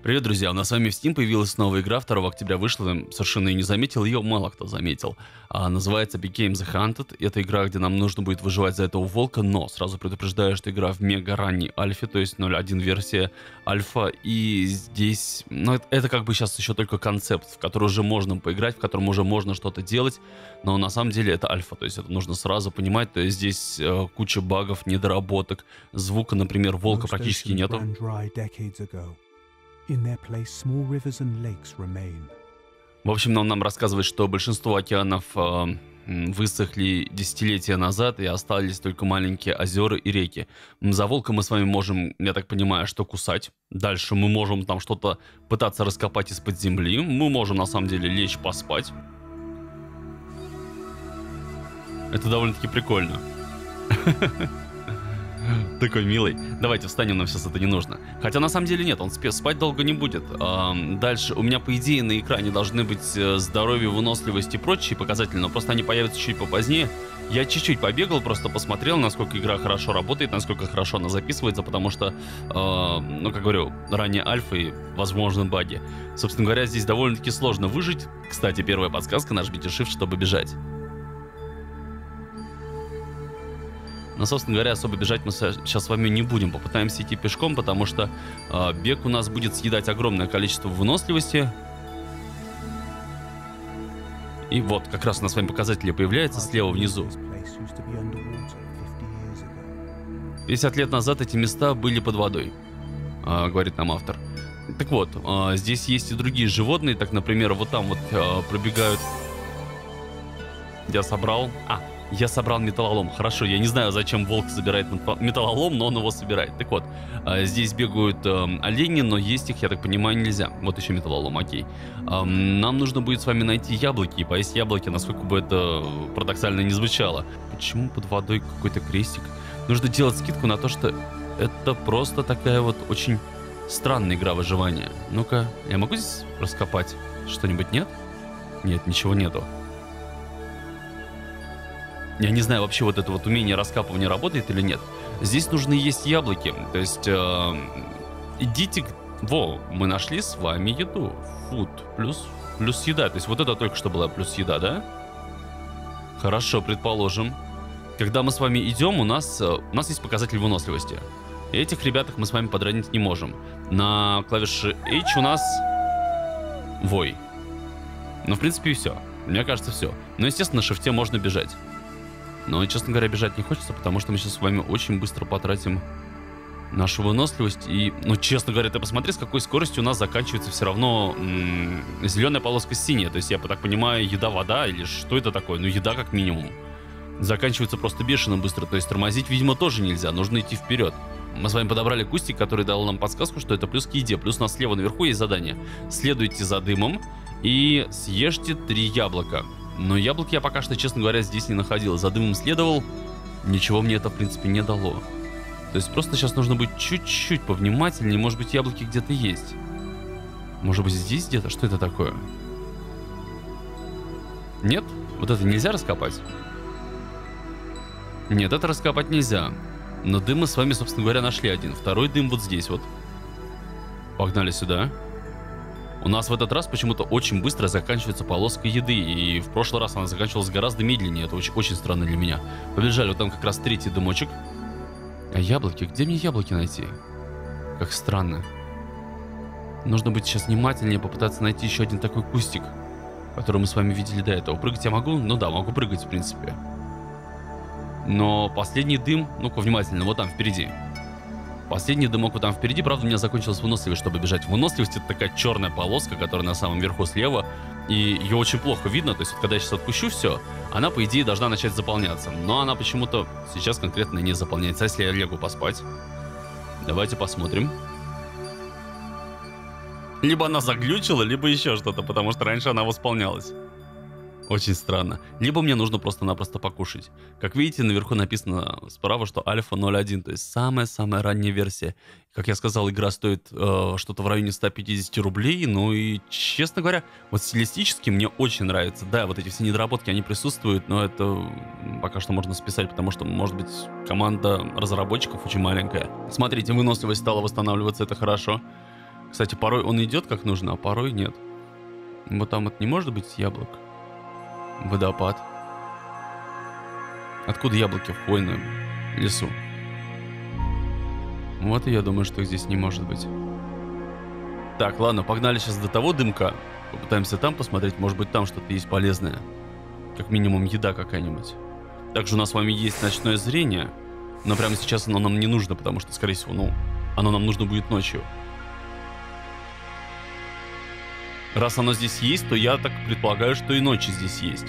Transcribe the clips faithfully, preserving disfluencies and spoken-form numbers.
Привет, друзья! У нас с вами в Steam появилась новая игра, второго октября вышла, совершенно и не заметил, ее мало кто заметил. А, называется Became the Hunted, это игра, где нам нужно будет выживать за этого волка, но сразу предупреждаю, что игра в мега ранней альфе, то есть ноль точка один версия альфа, и здесь, ну, это как бы сейчас еще только концепт, в который уже можно поиграть, в котором уже можно что-то делать, но на самом деле это альфа, то есть это нужно сразу понимать, то есть здесь э, куча багов, недоработок, звука, например, волка практически нету. В общем, нам, нам рассказывает, что большинство океанов э, высохли десятилетия назад, и остались только маленькие озера и реки. За волка мы с вами можем, я так понимаю, что кусать. Дальше мы можем там что-то пытаться раскопать из-под земли. Мы можем, на самом деле, лечь поспать. Это довольно-таки прикольно. Такой милый. Давайте встанем, нам сейчас это не нужно. Хотя на самом деле нет, он спать долго не будет. А, дальше у меня по идее на экране должны быть здоровье, выносливость и прочие показатели, но просто они появятся чуть попозднее. Я чуть-чуть побегал, просто посмотрел, насколько игра хорошо работает, насколько хорошо она записывается, потому что, э, ну, как говорю, ранее альфа и, возможно, баги. Собственно говоря, здесь довольно-таки сложно выжить. Кстати, первая подсказка, нажмите Shift, чтобы бежать. Но, собственно говоря, особо бежать мы сейчас с вами не будем. Попытаемся идти пешком, потому что э, бег у нас будет съедать огромное количество выносливости. И вот, как раз у нас с вами показатели появляются слева внизу. пятьдесят лет назад эти места были под водой, э, говорит нам автор. Так вот, э, здесь есть и другие животные. Так, например, вот там вот э, пробегают... Я собрал... А! Я собрал металлолом. Хорошо, я не знаю, зачем волк собирает металлолом, но он его собирает. Так вот, здесь бегают э, олени, но есть их, я так понимаю, нельзя. Вот еще металлолом, окей. Э, нам нужно будет с вами найти яблоки и поесть яблоки, насколько бы это парадоксально не звучало. Почему под водой какой-то крестик? Нужно делать скидку на то, что это просто такая вот очень странная игра выживания. Ну-ка, я могу здесь раскопать что-нибудь? Нет? Нет, ничего нету. Я не знаю, вообще вот это вот умение раскапывания работает или нет. Здесь нужно есть яблоки. То есть, э, идите... Во, мы нашли с вами еду. Food плюс, плюс еда. То есть вот это только что была плюс еда, да? Хорошо, предположим. Когда мы с вами идем, у нас, у нас есть показатель выносливости. Этих ребяток мы с вами подранить не можем. На клавише H у нас... Вой. Ну, в принципе, и все. Мне кажется, все. Но, естественно, на шифте можно бежать. Но, честно говоря, бежать не хочется, потому что мы сейчас с вами очень быстро потратим нашу выносливость. И, ну, честно говоря, ты посмотри, с какой скоростью у нас заканчивается все равно м -м, зеленая полоска синяя. То есть, я так понимаю, еда, вода или что это такое? Ну, еда как минимум. Заканчивается просто бешено быстро. То есть, тормозить, видимо, тоже нельзя. Нужно идти вперед. Мы с вами подобрали кустик, который дал нам подсказку, что это плюс к еде. Плюс у нас слева наверху есть задание. Следуйте за дымом и съешьте три яблока. Но яблоки я пока что, честно говоря, здесь не находил. За дымом следовал. Ничего мне это, в принципе, не дало. То есть просто сейчас нужно быть чуть-чуть повнимательнее. Может быть, яблоки где-то есть. Может быть, здесь где-то? Что это такое? Нет? Вот это нельзя раскопать? Нет, это раскопать нельзя. Но дым мы с вами, собственно говоря, нашли один. Второй дым вот здесь вот. Погнали сюда. У нас в этот раз почему-то очень быстро заканчивается полоска еды, и в прошлый раз она заканчивалась гораздо медленнее, это очень, очень странно для меня. Побежали, вот там как раз третий дымочек. А яблоки? Где мне яблоки найти? Как странно. Нужно быть сейчас внимательнее, попытаться найти еще один такой кустик, который мы с вами видели до этого. Прыгать я могу? Ну да, могу прыгать, в принципе. Но последний дым, ну-ка внимательно, вот там впереди. Последний дымок вот там впереди, правда, у меня закончилась выносливость, чтобы бежать. Выносливость — это такая черная полоска, которая на самом верху слева, и ее очень плохо видно, то есть вот, когда я сейчас отпущу все, она, по идее, должна начать заполняться, но она почему-то сейчас конкретно не заполняется. А если я лягу поспать? Давайте посмотрим. Либо она заглючила, либо еще что-то, потому что раньше она восполнялась. Очень странно. Либо мне нужно просто-напросто покушать. Как видите, наверху написано справа, что альфа ноль точка один, то есть самая-самая ранняя версия. Как я сказал, игра стоит э, что-то в районе ста пятидесяти рублей, ну и, честно говоря, вот стилистически мне очень нравится. Да, вот эти все недоработки, они присутствуют, но это пока что можно списать, потому что, может быть, команда разработчиков очень маленькая. Смотрите, выносливость стала восстанавливаться, это хорошо. Кстати, порой он идет как нужно, а порой нет. Вот там это не может быть яблок? Водопад. Откуда яблоки в хвойном лесу? Вот и я думаю, что их здесь не может быть. Так, ладно, погнали сейчас до того дымка. Попытаемся там посмотреть, может быть там что-то есть полезное. Как минимум еда какая-нибудь. Также у нас с вами есть ночное зрение. Но прямо сейчас оно нам не нужно, потому что, скорее всего, ну, оно нам нужно будет ночью. Раз оно здесь есть, то я так предполагаю, что и ночи здесь есть.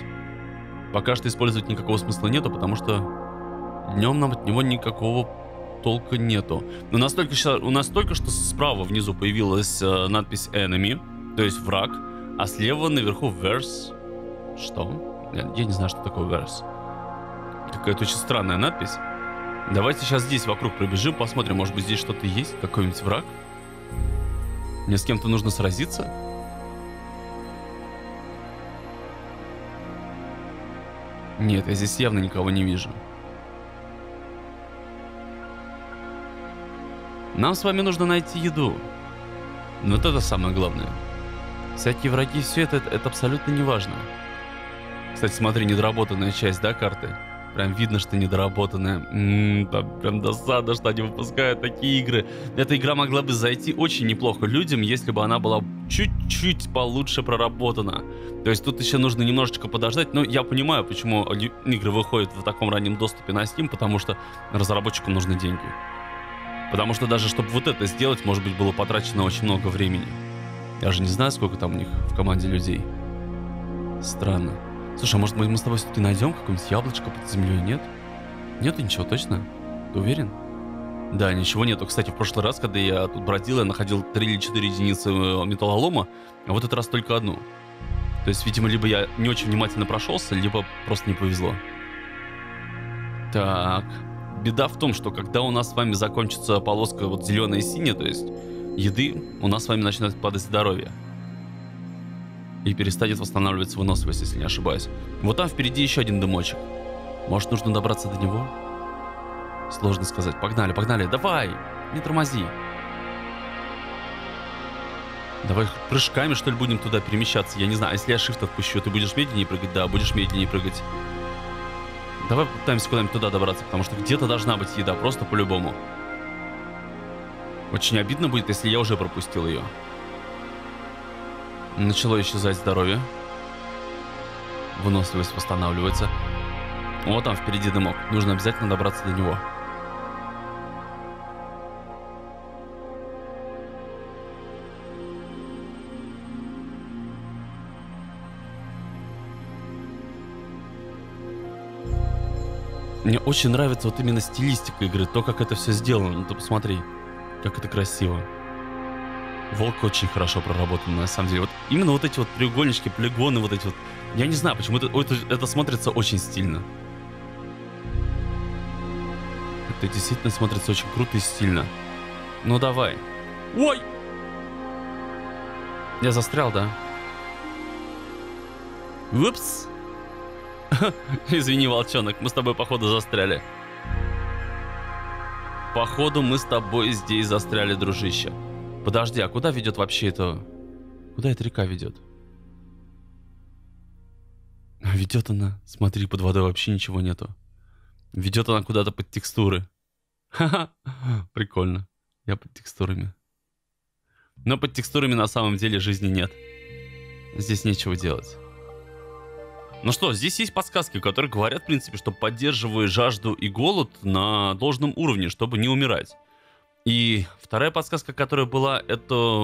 Пока что использовать никакого смысла нету, потому что днем нам от него никакого толка нету. Но настолько, у нас только что справа внизу появилась э, надпись Enemy, то есть враг, а слева наверху Verse. Что? Я, я не знаю, что такое Verse. Какая-то очень странная надпись. Давайте сейчас здесь вокруг пробежим, посмотрим, может быть здесь что-то есть, какой-нибудь враг. Мне с кем-то нужно сразиться. Нет, я здесь явно никого не вижу. Нам с вами нужно найти еду. Вот это самое главное. Всякие враги, все это, это абсолютно не важно. Кстати, смотри, недоработанная часть, да, карты? Прям видно, что недоработанная. М-м, там прям досада, что они выпускают такие игры. Эта игра могла бы зайти очень неплохо людям, если бы она была чуть-чуть получше проработана. То есть тут еще нужно немножечко подождать. Но я понимаю, почему игры выходят в таком раннем доступе на Steam, потому что разработчикам нужны деньги. Потому что даже чтобы вот это сделать, может быть, было потрачено очень много времени. Я же не знаю, сколько там у них в команде людей. Странно. Слушай, а может быть мы с тобой все-таки найдем какое-нибудь яблочко под землей, нет? Нету ничего, точно? Ты уверен? Да, ничего нету. Кстати, в прошлый раз, когда я тут бродил, я находил три или четыре единицы металлолома, а в этот раз только одну. То есть, видимо, либо я не очень внимательно прошелся, либо просто не повезло. Так. Беда в том, что когда у нас с вами закончится полоска вот зеленая и синяя, то есть еды, у нас с вами начинает падать здоровье. И перестанет восстанавливаться выносливость, если не ошибаюсь. Вот там впереди еще один дымочек. Может, нужно добраться до него? Сложно сказать. Погнали, погнали. Давай! Не тормози. Давай прыжками, что ли, будем туда перемещаться. Я не знаю, а если я shift отпущу, ты будешь медленнее прыгать? Да, будешь медленнее прыгать. Давай попытаемся куда-нибудь туда добраться, потому что где-то должна быть еда, просто по-любому. Очень обидно будет, если я уже пропустил ее. Начало исчезать здоровье. Выносливость восстанавливается. Вот там впереди дымок. Нужно обязательно добраться до него. Мне очень нравится вот именно стилистика игры. То, как это все сделано. Ну ты посмотри, как это красиво. Волк очень хорошо проработан, на самом деле. Вот именно вот эти вот треугольнички, полигоны, вот эти вот. Я не знаю, почему это, это, это смотрится очень стильно. Это действительно смотрится очень круто и стильно. Ну давай. Ой! Я застрял, да? Упс. Извини, волчонок, мы с тобой, походу, застряли. Походу, мы с тобой здесь застряли, дружище. Подожди, а куда ведет вообще это? Куда эта река ведет? Ведет она. Смотри, под водой вообще ничего нету. Ведет она куда-то под текстуры. Ха-ха. Прикольно. Я под текстурами. Но под текстурами на самом деле жизни нет. Здесь нечего делать. Ну что, здесь есть подсказки, которые говорят, в принципе, что поддерживай жажду и голод на должном уровне, чтобы не умирать. И вторая подсказка, которая была, это,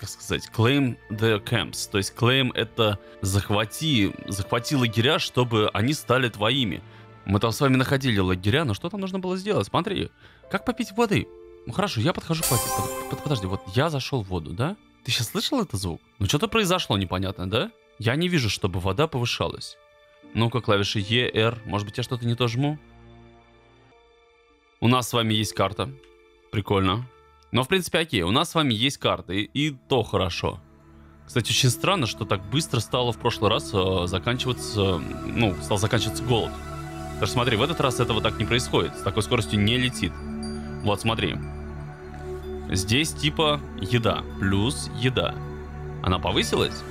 как сказать, claim the camps. То есть claim это захвати, захвати лагеря, чтобы они стали твоими. Мы там с вами находили лагеря, но что там нужно было сделать? Смотри, как попить воды? Ну хорошо, я подхожу к воде. Под, под, подожди, вот я зашел в воду, да? Ты сейчас слышал этот звук? Ну что-то произошло непонятно, да? Я не вижу, чтобы вода повышалась. Ну-ка, клавиши E, R. Может быть, я что-то не то жму? У нас с вами есть карта. Прикольно. Но, в принципе, окей. У нас с вами есть карта. И, и то хорошо. Кстати, очень странно, что так быстро стало в прошлый раз э, заканчиваться... Э, ну, стал заканчиваться голод. Потому что, смотри, в этот раз этого так не происходит. С такой скоростью не летит. Вот, смотри. Здесь типа еда, плюс еда. Она повысилась?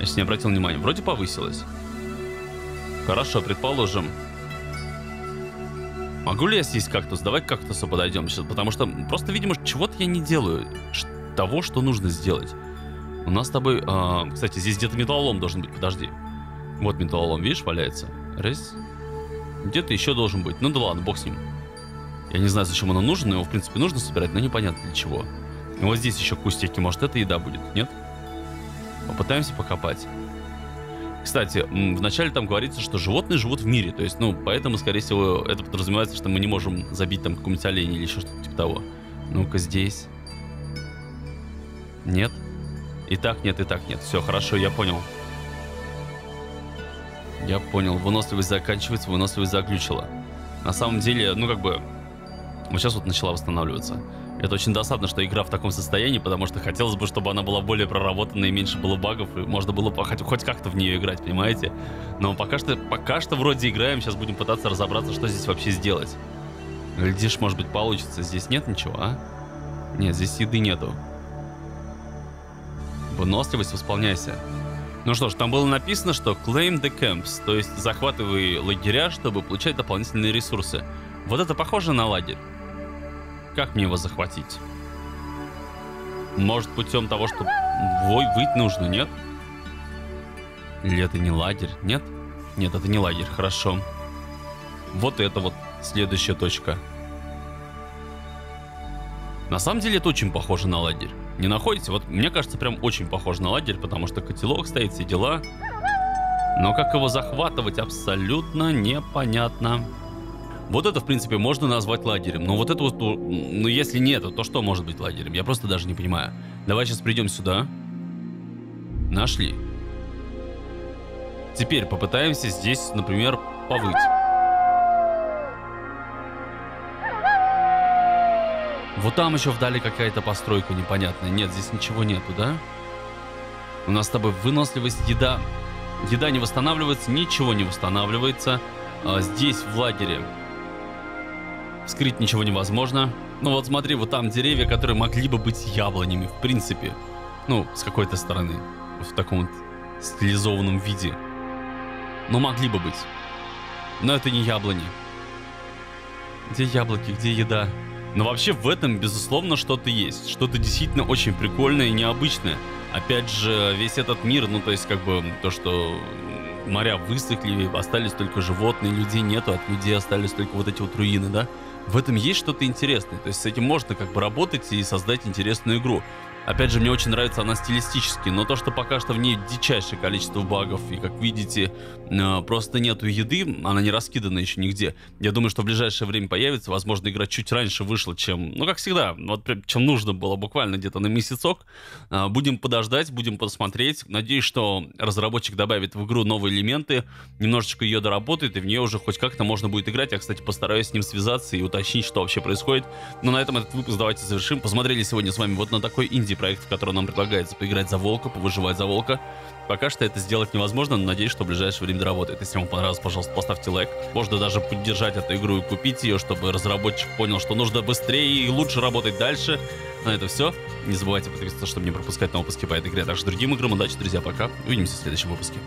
Я сейчас не обратил внимания. Вроде повысилась. Хорошо, предположим. Могу ли я съесть кактус? Давай к кактусу подойдем сейчас, потому что просто, видимо, чего-то я не делаю того, что нужно сделать. У нас с тобой... Э, кстати, здесь где-то металлолом должен быть. Подожди. Вот металлолом, видишь, валяется. Раз. Где-то еще должен быть. Ну да ладно, бог с ним. Я не знаю, зачем оно нужно. Его, в принципе, нужно собирать, но непонятно для чего. И вот здесь еще кустики. Может, это еда будет? Нет? Попытаемся покопать. Кстати, вначале там говорится, что животные живут в мире. То есть, ну, поэтому, скорее всего, это подразумевается, что мы не можем забить там какого-нибудь оленя или еще что-то типа того. Ну-ка, здесь. Нет? И так нет, и так нет. Все, хорошо, я понял. Я понял. Выносливость заканчивается, выносливость заглючила. На самом деле, ну, как бы... Вот сейчас вот начала восстанавливаться. Это очень досадно, что игра в таком состоянии, потому что хотелось бы, чтобы она была более проработанной, меньше было багов, и можно было хоть как-то в нее играть, понимаете? Но пока что, пока что вроде играем, сейчас будем пытаться разобраться, что здесь вообще сделать. Глядишь, может быть, получится. Здесь нет ничего, а? Нет, здесь еды нету. Выносливость, восполняйся. Ну что ж, там было написано, что claim the camps, то есть захватывай лагеря, чтобы получать дополнительные ресурсы. Вот это похоже на лагерь. Как мне его захватить? Может, путем того, что вой выть нужно, нет? Или это не лагерь? Нет? Нет, это не лагерь. Хорошо. Вот это вот следующая точка. На самом деле это очень похоже на лагерь. Не находите? Вот мне кажется, прям очень похоже на лагерь, потому что котелок стоит, все дела. Но как его захватывать, абсолютно непонятно. Вот это, в принципе, можно назвать лагерем. Но вот это вот... Ну, если не это, то что может быть лагерем? Я просто даже не понимаю. Давай сейчас придем сюда. Нашли. Теперь попытаемся здесь, например, повыть. Вот там еще вдали какая-то постройка непонятная. Нет, здесь ничего нету, да? У нас с тобой выносливость, еда. Еда не восстанавливается, ничего не восстанавливается. А здесь, в лагере... Вскрыть ничего невозможно. Ну вот смотри, вот там деревья, которые могли бы быть яблонями, в принципе. Ну, с какой-то стороны. В таком вот стилизованном виде. Но могли бы быть. Но это не яблони. Где яблоки, где еда? Но вообще в этом, безусловно, что-то есть. Что-то действительно очень прикольное и необычное. Опять же, весь этот мир, ну то есть как бы то, что... Моря высохли, остались только животные, людей нету, от людей остались только вот эти вот руины, да? В этом есть что-то интересное, то есть с этим можно как бы работать и создать интересную игру. Опять же, мне очень нравится она стилистически, но то, что пока что в ней дичайшее количество багов, и, как видите, просто нету еды, она не раскидана еще нигде. Я думаю, что в ближайшее время появится, возможно, игра чуть раньше вышла, чем, ну, как всегда, вот чем нужно было, буквально где-то на месяцок. Будем подождать, будем посмотреть. Надеюсь, что разработчик добавит в игру новые элементы, немножечко ее доработает, и в нее уже хоть как-то можно будет играть. Я, кстати, постараюсь с ним связаться и уточнить, что вообще происходит. Но на этом этот выпуск давайте завершим. Посмотрели сегодня с вами вот на такой инди проект, в котором нам предлагается поиграть за волка, повыживать за волка. Пока что это сделать невозможно, но надеюсь, что в ближайшее время доработает. Если вам понравилось, пожалуйста, поставьте лайк. Можно даже поддержать эту игру и купить ее, чтобы разработчик понял, что нужно быстрее и лучше работать дальше. На это все. Не забывайте подписываться, чтобы не пропускать на выпуски по этой игре, а также другим играм. Удачи, друзья, пока. Увидимся в следующем выпуске.